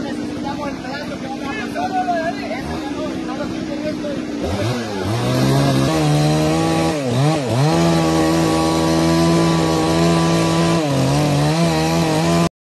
necesitamos el plato que vamos a pasar.